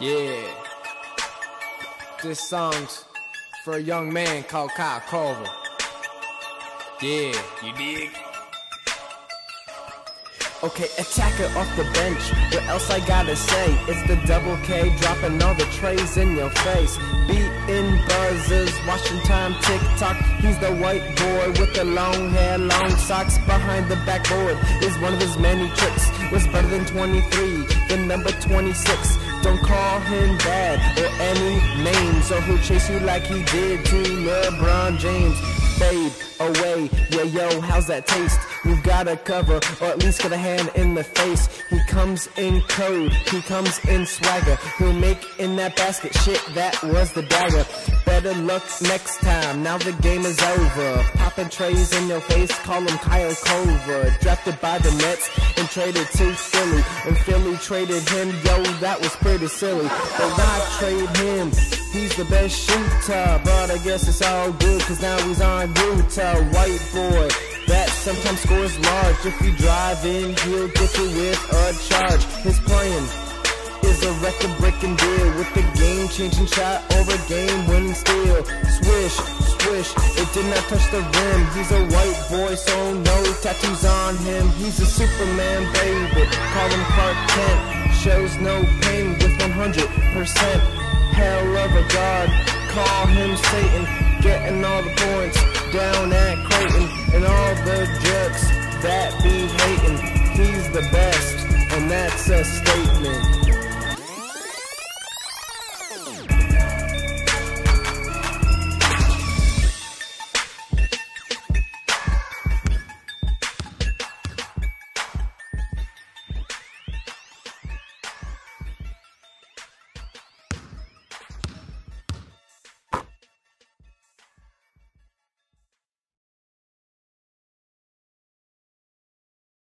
Yeah. This song's for a young man called Kyle Korver. Yeah, you dig? Okay, attacker off the bench, what else I gotta say? It's the double K dropping all the trays in your face. Beating buzzers, watching time tick-tock. He's the white boy with the long hair, long socks. Behind the backboard is one of his many tricks. What's better than 23, then number 26? Don't call him bad or any names, or he'll chase you like he did to LeBron James. Fade away, yeah, yo, how's that taste? You gotta cover, or at least get a hand in the face. He comes in code, he comes in swagger. He'll make in that basket, shit, that was the dagger. Better luck next time, now the game is over. Popping trays in your face, call him Kyle Korver. Drafted by the Nets and traded to Philly. And Philly traded him, yo, that was pretty silly. But why trade him? He's the best shooter, but I guess it's all good, cause now he's on Utah. White boy that sometimes scores large. If you drive in, he'll get you with a charge. His plan is a record-breaking deal, with the game-changing shot over game-winning steal. Swish, swish, it did not touch the rim. He's a white boy, so no tattoos on him. He's a Superman, baby, call him Clark Kent. Shows no pain with 100%. Hell of a god, call him Satan. Getting all the points down at Creighton, and all the jerks that be hating. He's the best, and that's a statement.